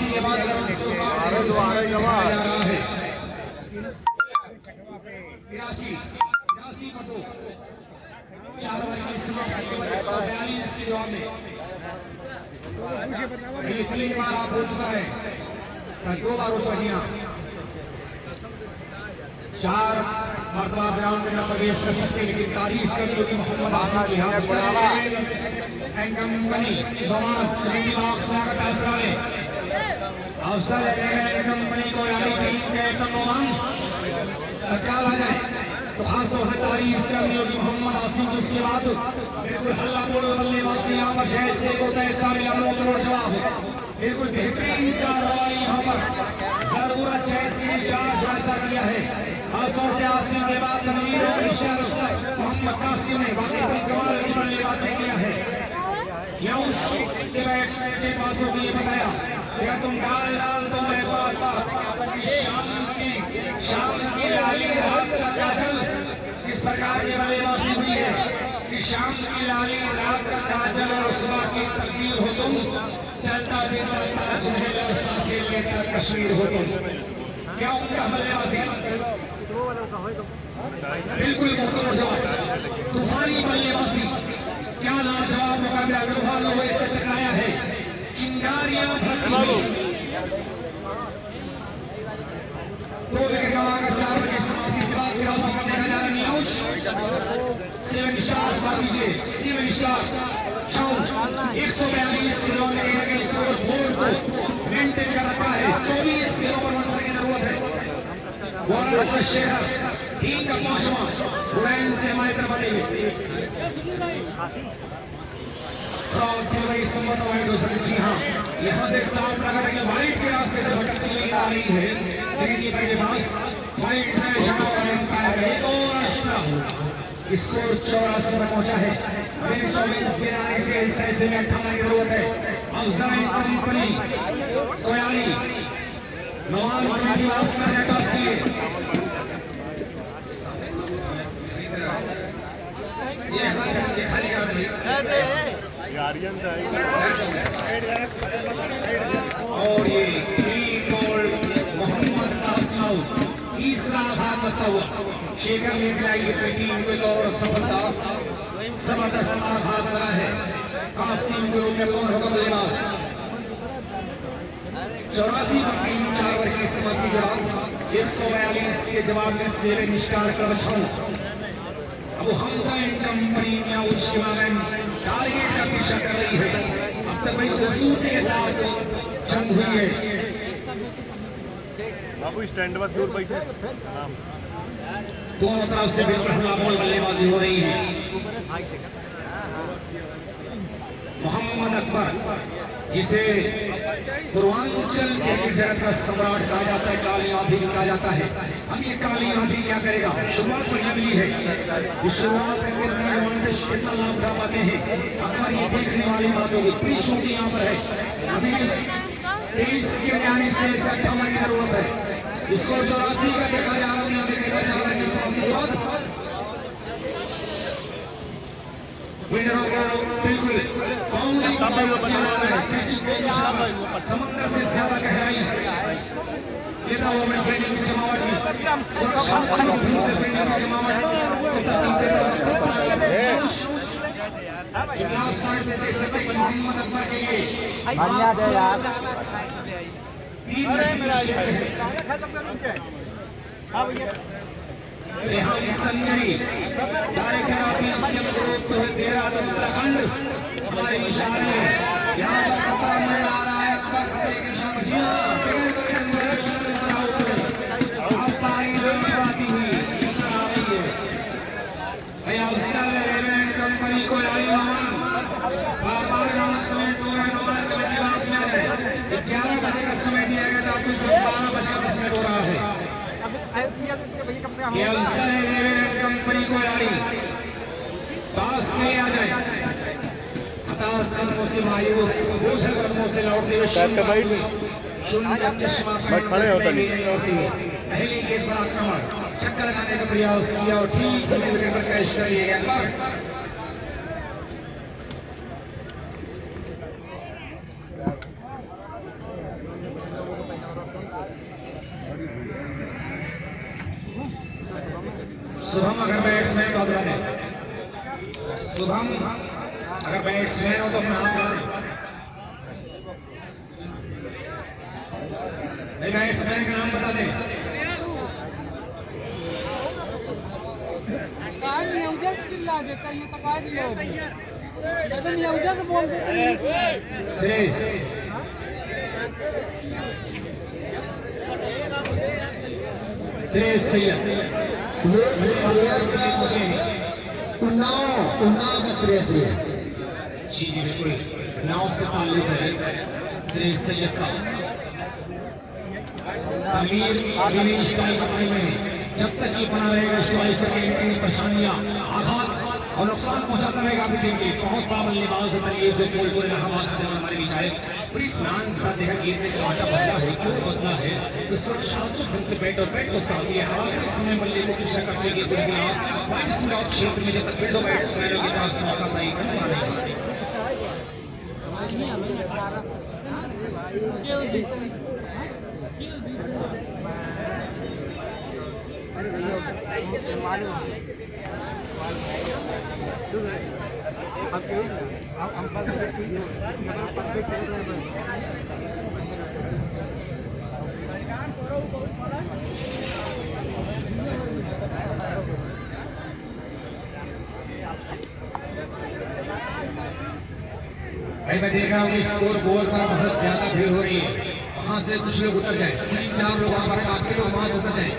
तीन बार आप हो चुका है दो बार हो चुका चार मरतबा बयान में प्रवेश कर सकते लेकिन तारीफ करी होगी मोहम्मद आसिफ कंपनी स्वागत अवसर कंपनी को आ जाए तो खासतौर से तारीफ करनी होगी मोहम्मद आसिफ। उसके बाद बिल्कुल हल्ला बोलो बल्लेबाजी यहाँ पर जैसे को तैसा मिला नौ करोड़ जवाब बिल्कुल बेहतरीन कार्रवाई यहाँ पर जरूरत जैसे जैसा किया है खासतौर से आसिफ के बाद तनवीर और मोहम्मद कासिम ने वाकई कमाल की बल्लेबाजी किया है। या उस के पास ये बताया क्या तुम डाल डाल तो मैं बार बार शाम की शाम की लाली रात का काजल किस प्रकार की बल्लेबाजी हुई है कि शाम की लाली रात का काजल और सुबह की तकदीर हो तुम चलता फिरता ताजमहल और सांसें लेकर कश्मीर हो तुम। क्या उनका बल्लेबाजी बिल्कुल जवाब तूफानी बल्लेबाजी क्या लाजवाब मुकाबला अग्रवाल लोगों से टकराया है चिंगारिया दो विकेट गंवाकर चार बजे समाप्ति के बाद तिरासी पर देखा जा रहा न्यूज सेवन स्टार बाबीजे सेवन स्टार छाउन एक सौ बयालीस किलो में स्कोर बोर्ड को मेंटेन कर रखा है। यहाँ से साफ लगा कि वाइट के रास्ते से भटकती हुई आ रही है, लेकिन ये पहले पास वाइट ने शॉट का अंपायर है और अच्छा हुआ। स्कोर चौरासी पर पहुंचा है। अभी चौबीस के आने से इस ऐसे में अठारह की जरूरत है। अफ़ज़ल कंपनी कोयाली नवाज मराठी वापस का नेटवर्क किए ये हसन के खाली कर दिए गार्डियन साहब और ये मोहम्मद तीसरा भाग शेखर लेकर आई है टीम को और सफलता जबरदस्त आघात लगा है। कासिम के रूप में कौन होगा बल्लेबाज? चौरासी पर तीन चार ओवर की समाप्ति के बाद एक सौ बयालीस के जवाब में सेवन स्टार क्लब छौन अब हमजा एंड कंपनी में टारगेट का पीछा कर रही है। अब तक बड़ी खूबसूरती के साथ जंग हुई है। बाबू स्टैंड पर दूर बैठे दोनों तरफ से बिल्कुल हमलावर बल्लेबाजी हो रही है। मोहम्मद अकबर जिसे पूर्वांचल क्रिकेट जगत का सम्राट कहा जाता है, काली आंधी भी कहा जाता है। अब ये काली आंधी क्या करेगा? शुरुआत बढ़िया मिली है। शुरुआत करके कितना लाभ उठा पाते हैं अकबर ये देखने वाली बात होगी। बीच होगी यहाँ पर है अभी तेईस के आने से इसका अठावन की जरूरत है। इसको चौरासी का देखा जा रहा है। यहाँ देखने का चाह रहा है विनर होगा बिल्कुल काउंटी समुद्र से ज्यादा गहराई नेता वो मैं ट्रेनिंग की जमावट में सुरक्षा से ट्रेनिंग की जमावट जनाब साइड में देख सकते हैं मोहम्मद अकबर के लिए संजय डायरेक्टर ऑफिस तेरह उत्तराखंड हमारे निशान है। यहाँ पर खतरा में आ रहा है अकबर खतरे के निशान ये अफज़ल एलेवन कंपनी को यारी पास नहीं आ जाए हताश कदमों से मायूस घोषण कदमों से लौटते हुए शून्य का चश्मा पहनने लौटती है। पहली गेंद पर आक्रमण चक्कर लगाने का प्रयास किया और ठीक विकेट पर कैच कर लिए गए। शुभम अगर बैट्समैन का है, शुभम अगर बैट्समैन हो तो अपना हाथ बैट्समैन का नाम बता दें। चिल्ला देता ये तकाज से बोल देते ये उन्नाव उन्नाव का श्रेय से है। जी जी बिल्कुल उन्नाव से ताल्लुक है श्रेय सैयद का। तमीर अभी स्ट्राइक करने में जब तक ये बना रहेगा स्ट्राइक करने में परेशानियां आघात और नुकसान पहुंचाता रहेगा अभी टीम के। बहुत बड़ा बल्लेबाज है तमीर जो फूलपुर इलाहाबाद से हमारे बीच आए। पूरी ध्यान सा देखा कि इसने आटा बदला है क्यों बदला है तो सुरक्षात्मक ढंग से बैट और बैट को सामने हमारे समय बल्ले को पीछा करने के बाद क्षेत्र में जब तक फील्डो बैट्समैनों के पास मौका नहीं कर भाई मैं देख रहा हूँ कि स्कोर बोर्ड पर बहुत ज्यादा भीड़ हो रही है। वहाँ से कुछ लोग उतर जाए, तीन चार लोग वहाँ पर आके लोग वहाँ से उतर जाए।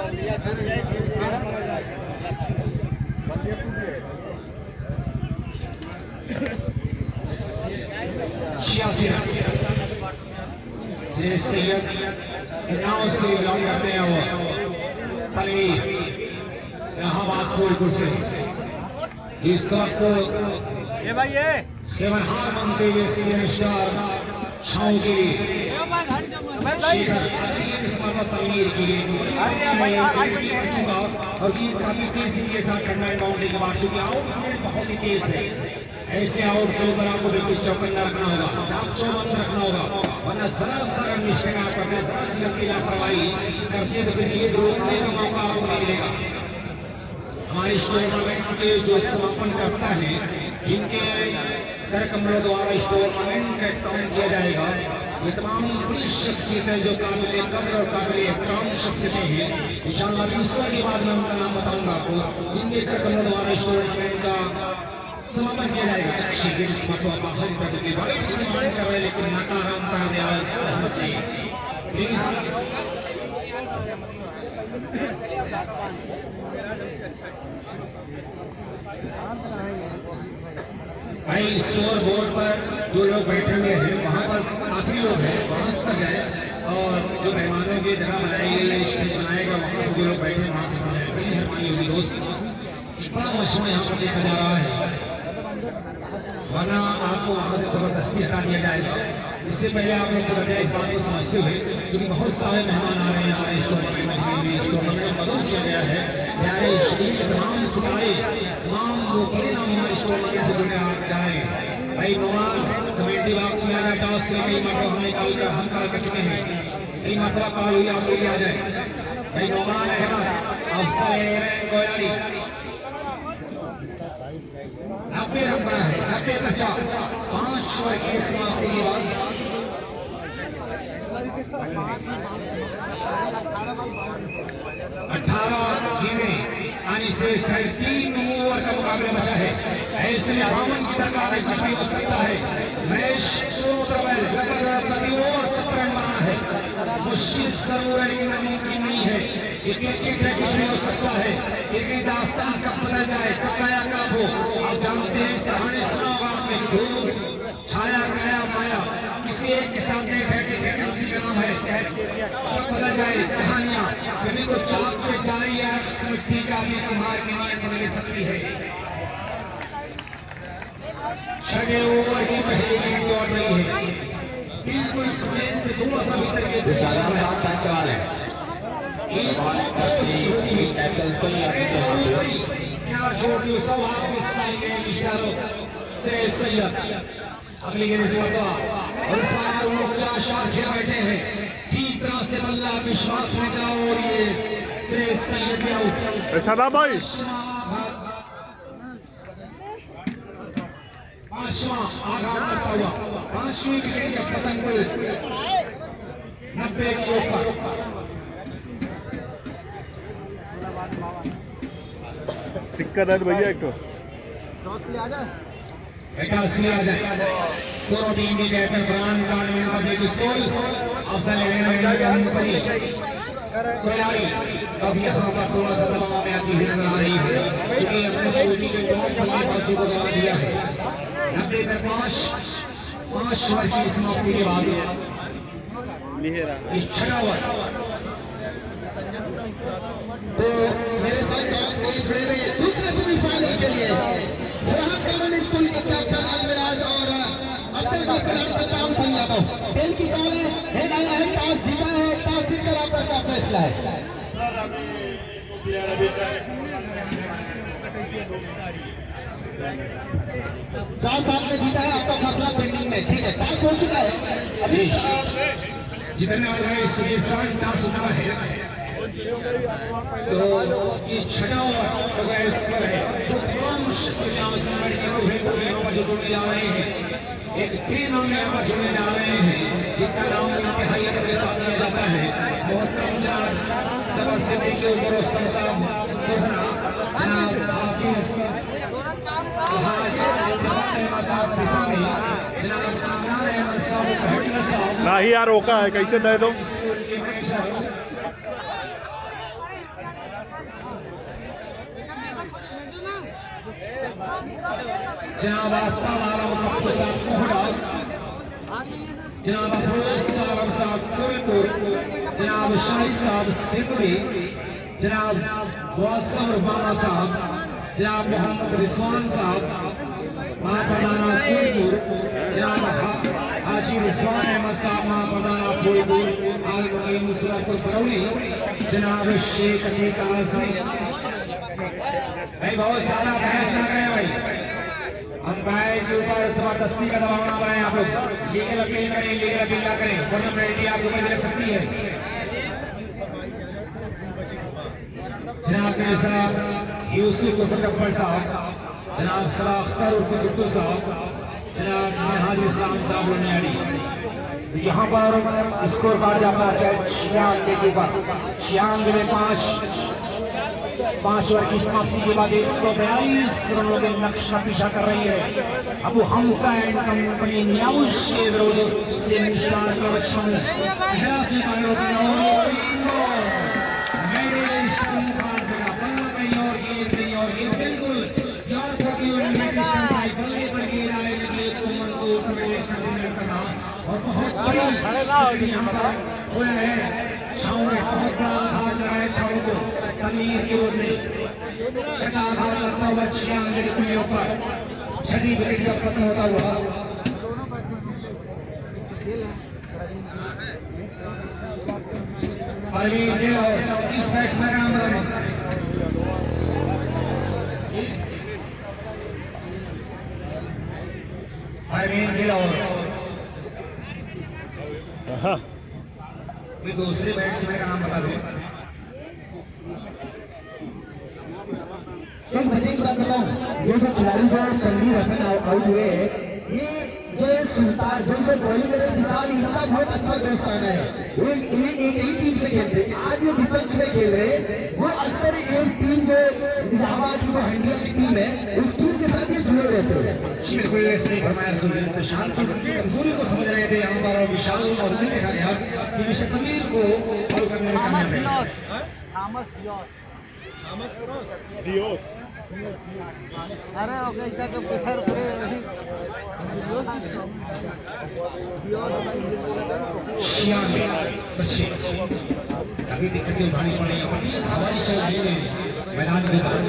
करते हैं वो पली इलाहाबाद फूलपुर से इस वक्त हार बनते हुए सेवन स्टार छाऊं के तमीर के लिए और ये काफी तेजी के साथ करना है बाउंड्री के बाद चुकी आउट बहुत ही तेज है। ऐसे आउट को पर आपको बिल्कुल चौकन्ना रखना होगा, चाक चौबंद रखना होगा, वरना जरा सारा निश्चय आप अपने जरा सी लंबी लापरवाही करते तो फिर ये रोकने का मौका आपको मिलेगा। हमारे टूर्नामेंट के जो समापन करता है जिनके कर कमरों द्वारा इस टूर्नामेंट का अकाउंट किया जाएगा ये तमाम पुलिस शख्सियतें जो काबिले कब्र और काबिले एहतराम शख्सियतें हैं इंशाअल्लाह दूसरों के बाद में उनका नाम बताऊंगा आपको। जिनके कर कमरों द्वारा इस टूर्नामेंट का समापन किया जाएगा अच्छी गेट को बाहर करने के बाद निर्माण कर रहे लेकिन नाकाराम का न्याज सहमत नहीं। भाई स्टोर बोर्ड पर जो लोग बैठे हुए हैं वहाँ पर काफी लोग हैं वहाँ पर जाए और जो मेहमानों की जगह बनाई गई है स्टेज बनाएगा वहाँ से जो लोग बैठे वहाँ से बनाए बड़ी मेहरबानी होगी दोस्त। बड़ा मशहूर यहाँ पर देखा जा रहा है वरना आपको वहाँ से जबरदस्ती हटा दिया जाएगा। इससे पहले आप लोग को बताया इस बात को समझते हुए क्योंकि बहुत सारे मेहमान आ रहे हैं हमारे स्टोर में इस टूर्नामेंट में मदद किया गया है यानी तमाम सितारे तमाम से जुड़े आप जाए। भाई मोहन कमेटी बॉक्स में आ जाए टॉस से कई मात्रा हमने कॉल कर हम कॉल कर चुके हैं कई मात्रा कॉल हुई आप लोग आ जाए। भाई मोहन अहमद अफसर गोयारी नब्बे नंबर है नब्बे पचास पाँच सौ इक्कीस मात्र के बाद अठारह गेंदें से तीन ओवर का मुकाबला बचा है। ऐसे में रावण की दरकार है कुछ भी हो सकता है। मैच दोनों ओवर सत्रह रन बना है मुश्किल जरूर है लेकिन नामुमकिन नहीं है। एक एक है कुछ भी हो सकता है एक एक दास्तान कब बदल जाए कब काया कब हो आप जानते हैं कहानी सुना होगा आपने धूप छाया काया माया किसी एक के सामने बैठे बैठे उसी का नाम है सब बदल जाए कहानियाँ कभी तो चाक पे जाए या ठीक आदमी को हार के मार मिल सकती है। छठे ओवर की पहली गेंद दौड़ रही है बिल्कुल प्लेन से थोड़ा सा भीतर के क्या छोटी सब आपके सामने इशारों से सैयद अगली गेंद से बढ़ा और इस बार लोग चार शॉट खेल बैठे हैं ठीक तरह से बल्ला विश्वास में जाओ और ये सदा भाई पांचवां आघात करता हुआ पांचवी विकेट का पतंग नब्बे के ऊपर सिक्का दर्द भैया एक तो आ जाए आ जाए सोलह टीम भी कहते हैं तैयारी अब यहाँ पर थोड़ा सा दबाव में आती हुई नजर आ रही है क्योंकि अपने चोटी के पासों को दबा दिया है। नब्बे में पाँच पाँच ओवर की समाप्ति के बाद छठा ओवर तो मेरे साथ जुड़े हुए दूसरे सेमीफाइनल के लिए स्कूल और खेल की कॉल है टॉस जीता है टॉस जीतकर आपका क्या फैसला है? टॉस आपने जीता है आपका फैसला पेंडिंग में ठीक है टॉस हो चुका है अभी जितने टॉस उतना है तो ये छठा ओवर है जो तमाम जो जुड़ने जा रहे हैं एक तीन नाम यहाँ पर जुड़ने जा रहे हैं जिनका नाम यहाँ पे हाई के साथ लिया जाता है मोहतरम जान सबर सिद्दीकी के ऊपर उसका साहब नहीं यार रोका है कैसे दे दो जनाब आस्था वाला मुफ्ती साहब कोहड़ा, जनाब अफरोज साहब साहब फूलपुर, जनाब शाही साहब सिकड़ी, जनाब वासम रफाना साहब, जनाब मोहम्मद रिजवान साहब महापदाना फूलपुर, जनाब हाजी रिजवान अहमद साहब महापदाना फूलपुर आलमी मुसरत बरौली, जनाब शेख अली काजी। भाई बहुत सारा बहस ना करें भाई, हम भाई के ऊपर जबरदस्ती का दबाव ना बनाए। आप लोग लीगल अपील करें, लीगल अपील ना करें, वरना पेनल्टी आपको मिल सकती है। जनाब के साथ यूसुफ उर्फ गब्बर साहब, जनाब सलाह अख्तर उर्फ गुड्डू साहब, जनाब निहाज इस्लाम साहब उन्यारी। यहाँ पर स्कोर कार्ड जाता है छियानवे के ऊपर, छियानवे में पाँच पांच ओवर की समाप्ति के बाद एक सौ बयालीस रनों के नक्शा पीछा कर रही है अब हमसा एंड कंपनी न्याउश के विरोध से निशान का रक्षा में पहला से पायो बिल्कुल यार बल्ले पर गिर आने लगे और बहुत बड़ी यहाँ पर हुआ है। छाओं ने बहुत बड़ा आधार लगाया, छाओं को तमीर की ओर में छठा आधार लगता हुआ छियानवे दुनियों पर छठी विकेट का पतन होता हुआ। परवीन के और इस मैच में काम कर रहे हैं परवीन के और मैं दूसरे बैट्समैन का नाम बता दूं। एक मजे की बात बताऊं, ये जो खिलाड़ी जो तनवीर हसन आउट हुए हैं, ये जो सुल्तान जो से बॉलिंग कर रहे विशाल, इनका बहुत अच्छा दोस्ताना है। वो एक ही टीम से खेलते, आज जो विपक्ष में खेल रहे वो अक्सर एक टीम जो इलाहाबाद की जो हंडिया की टीम है उस टीम के साथ ये जुड़े रहते हैं। बिल्कुल ऐसे फरमाया सुनील प्रशांत की कमजोरी को समझ रहे थे यहाँ पर, और विशाल और देखा गया कि विशाल तमीर को फॉलो करने में कामयाब रहे। थॉमस डियोस थॉमस डियोस अरे हो गया ऐसा कि पत्थर करे छियानवे अभी दिक्कतें उठानी पड़ी अपनी सवारी चल रही है मैदान के बाहर।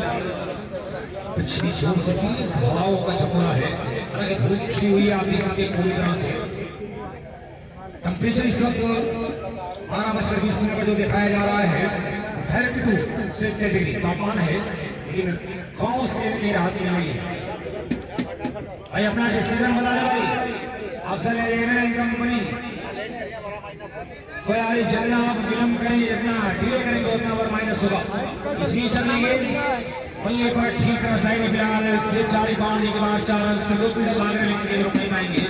पिछली छोर से बीस हवाओं का चकोरा है, हालांकि धूल खिली हुई है आपके सामने पूरी तरह से। टेम्परेचर इस वक्त बारह बजकर बीस मिनट पर जो दिखाया जा रहा है थर्टी टू से डिग्री तापमान है, लेकिन गाँव से भी राहत मिल रही है। भाई अपना डिसीजन बता दे भाई, आपसे ले रहे हैं कंपनी कोई आई जाना, आप विलम्ब करेंगे जितना डिले करेंगे उतना ओवर माइनस होगा। इसलिए चलेंगे बल्ले पर ठीक तरह साइड में बिहार है, चारी बाउंड्री के बाद चार रन से दो बारह लेकिन रोक नहीं पाएंगे।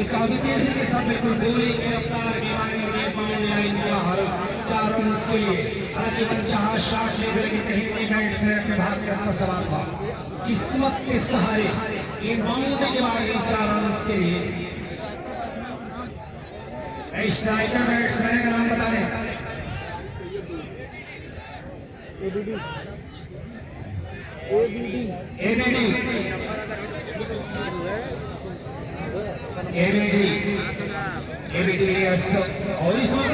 एक काफी तेजी के साथ बिल्कुल गोलिंग के रफ्तार के आने और एक बाउंड्री आई इनका हर चार रन के लिए, हालांकि पंचाह शॉट ले लेकिन कहीं नहीं बैट से अपने भाग का अपना सवाल था। किस्मत के सहारे एक बाउंड्री के बाद चार रन के लिए स्ट्राइकर बैट्समैन का नाम बता दें। एबीडी एबीडी एबीडी एबीडी एस और इस बार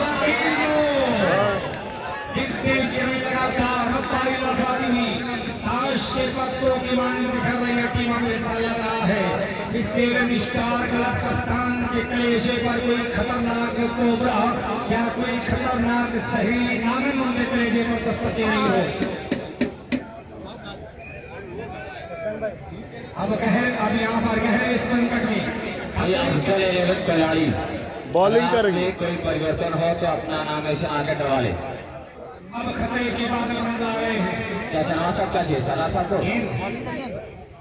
कितने किरण लगातार हफ्ताई लगाती हुई ताश के पत्तों की मांग बिखर रही है टीम में साया रहा है। इस सेवन स्टार क्लब कप्तान के कलेजे पर कोई खतरनाक कोबरा या कोई खतरनाक सही नागन उनके कलेजे पर दस्तपति नहीं हो। अब कहें अब यहाँ पर कहें इस संकट में अफजल इलेवन खिलाड़ी बॉलिंग करेंगे, कोई परिवर्तन हो तो अपना नाम ऐसे आगे डरवा ले। अब खतरे के बादल बन रहे हैं, क्या सलाह तक का जी सलाह तक तो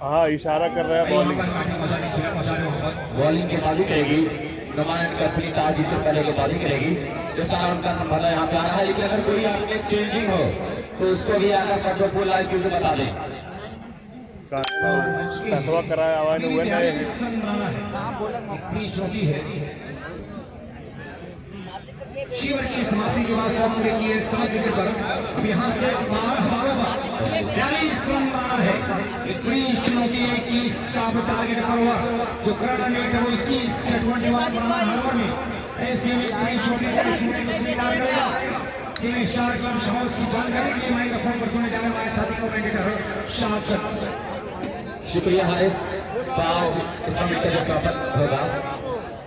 हाँ इशारा कर रहा है बॉलिंग, बॉलिंग के बाद करेगी कमान कंपनी ताज इससे पहले के बाद करेगी। जैसा उनका नाम भला यहाँ पे आ रहा है, लेकिन अगर कोई आगे चेंजिंग हो तो उसको भी आगे कंट्रोल लाइव क्योंकि बता दें फैसला कराया आवाज हुए ना है अपनी चौकी है शिविर की समाप्ति के बाद समाप्ति की समझ विकेट पर अब यहाँ से बारह बारह बार है इक्कीस का टारगेट पर हुआ जो कराना इक्कीस ट्वेंटी वन में ऐसे में सेवन स्टार क्लब छाउन की जानकारी के लिए माइक्रोफोन पर सुने जाने वाले साथी को मैंडेटर शाह शुक्रिया हारिस होगा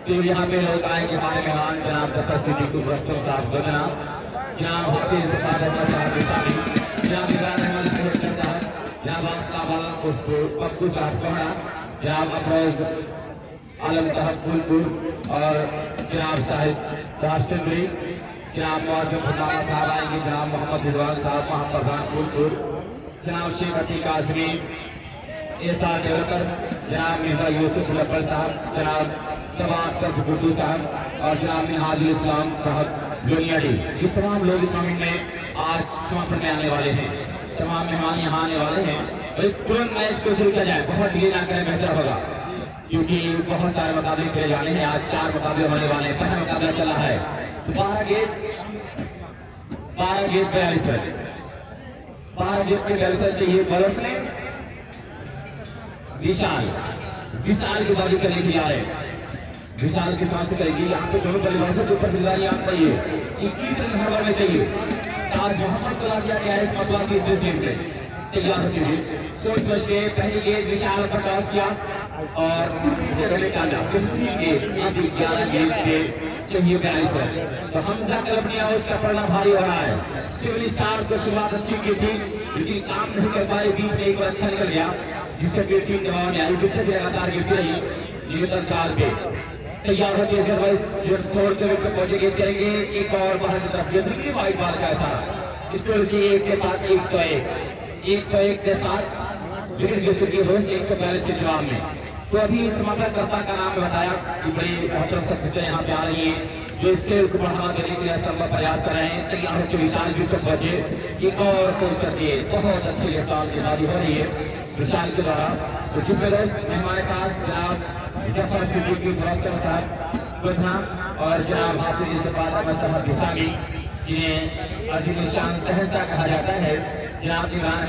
तो यहाँ पे लोग आएंगे हमारे मेहमान जनाब दफ्तर सिद्दीकुल रस्तों साहब जनाब जनाब हाफिज जनाब इमरान अहमद साहब जनाब आफ्ताबाला पप्पू साहब कोहड़ा जनाब अफरोज आलम साहब फूलपुर और जनाब साहिब साहब सिंधरी जनाब मौजूद साहब आएंगे जनाब मोहम्मद रिजवान साहब महाप्रधान फूलपुर जनाब Sheikh Atiq Kazmi S R developer जनाब मिर्जा यूसुफ मुलब्बल साहब जनाब सबाब गुड्डू साहब और जनाब मिनहाजुल इस्लाम साहब लोनियाडी ये तमाम लोग इस मीटिंग में आज समापन में आने वाले हैं। तमाम मेहमान यहाँ आने वाले हैं और तुरंत मैच को शुरू किया जाए बहुत धीरे ना करें बेहतर होगा क्योंकि बहुत सारे मुकाबले खेले जाने हैं। आज चार मुकाबले होने वाले हैं। पहला मुकाबला चला है बारह गेट बारह गेट बयालीस रन बारह गेट के बयालीस रन चाहिए बॉलर्स ने विशाल विशाल की बाजी करने के लिए आ रहे विशाल की तरफ से करेगी। यहाँ पे दोनों बल्लेबाजों के ऊपर जिम्मेदारी आप पाइए इक्कीस रन हर बार में चाहिए। आज वहां पर बुला दिया गया है मतवा की इस गेम में तैयार होती है सोच सोच के पहली गेट विशाल पर टॉस किया और रन निकाला दूसरी गेट अभी ग्यारह गेट के चाहिए बयालीस रन तो हमजा क्लब ने आउट का पड़ना भारी हो रहा है। सेवन स्टार को शुरुआत अच्छी की थी लेकिन काम नहीं कर पाए बीच में एक बार अच्छा निकल गया जिससे टीम दबाव में आई विकेट भी लगातार गिरती रही न्यूनतम काल पे तैयार होती है सर थोड़े से विकेट पहुंचे गेंद करेंगे एक और बाहर की तरफ वाइट बॉल का ऐसा इसको एक के साथ एक सौ एक एक सौ एक के साथ विकेट गिर चुकी है एक सौ बयालीस के जवाब में। तो अभी समापनकर्ता का नाम बताया कि बड़ी महत्व शख्सियतें यहाँ पे आ रही है जो इसके बढ़ावा देने के लिए असंभव प्रयास कर रहे हैं। तैयार होकर विशाल जी को पहुंचे एक और को चलिए बहुत अच्छी रफ्तार गेंदबाजी हो रही है विशाल के द्वारा तो जिसमें दोस्त हमारे पास जनाब जफर सिद्दीकी साहब गोधना और जनाब हाफिज साहब भिसामी जिन्हें अधिनिशान सहसा कहा जाता है जनाब इमरान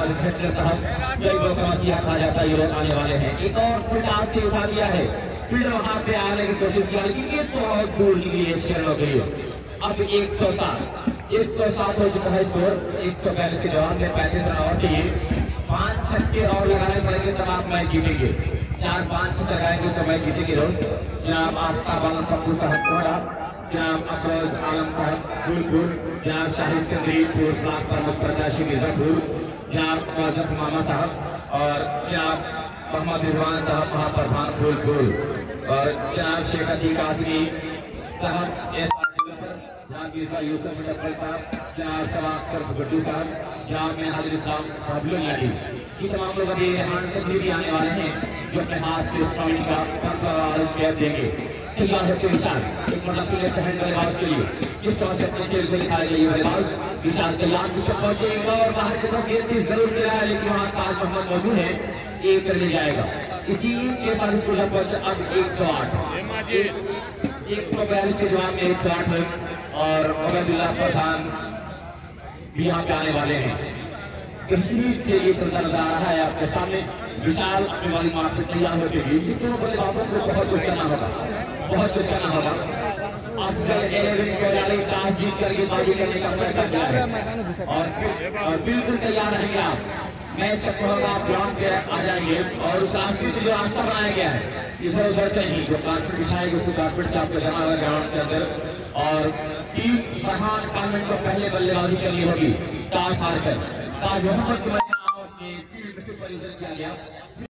साहब कहा जाता है ये लोग आने वाले हैं। एक और फील्ड हाथ से उठा दिया है फील्ड वहां पे आने की कोशिश किया लेकिन बहुत दूर निकली शेयरों के लिए अब एक सौ सात एक सौ सात हो चुका है स्कोर एक सौ पैंतीस के जवाब में पैंतीस रन और चाहिए पांच छक्के और लगाने पड़ेंगे तब आप मैच जीतेंगे चार पांच छक्के लगाएंगे तो मैच जीतेंगे रोज जनाब आफ्ताब आलम पप्पू साहब कोड़ा जनाब अफरोज आलम साहब फूलपुर जनाब शाहिद सिंधीपुर ब्लॉक प्रमुख प्रत्याशी मिर्जापुर जनाब मौजफ मामा साहब और जनाब मोहम्मद रिजवान साहब महाप्रधान फूलपुर और जनाब शेख अतीक काजमी साहब एस जनाब मिर्जा यूसुफ मुलब्बल साहब जनाब सबाब गुड्डू साहब जहाँ में हाजिर साहब प्रॉब्लम लगी कि तमाम लोग अभी हाथ से भी आने वाले हैं जो अपने हाथ से का देंगे तैयार होते विशाल एक मतलब बल्लेबाज के लिए इस तरह से अपने खेल को दिखाई गई बल्लेबाज विशाल के लाख पहुंचे और बाहर के तरफ गेंद जरूर गिरा है लेकिन वहाँ ताज मोहम्मद मौजूद है एक कर ले जाएगा इसी के साथ स्कूल पहुंचा अब एक सौ आठ एक सौ बयालीस के जवाब में एक सौ आठ रन और अबैदुल्ला प्रधान भी यहाँ पे आने वाले हैं। के लिए चलता नजर आ रहा है आपके सामने विशाल अपने वाली मार्ग से तैयार होते हुए दोनों बल्लेबाजों को बहुत कुछ करना होगा बहुत कुछ करना होगा आज जीत करके बाजी करने का प्रयास किया है और बिल्कुल तैयार रहेंगे आप मैच तक होगा आप ग्राउंड पे आ जाएंगे और उस रास्ते से जो रास्ता बनाया गया है इधर उधर से ही जो कारपेट बिछाएगा उसी कारपेट से आपको जाना होगा ग्राउंड के अंदर और टीम फरहान कामेंट को पहले बल्लेबाजी करनी होगी ताज हारकर ताज मोहम्मद को मैदान में फील्ड में परिवर्तन किया गया।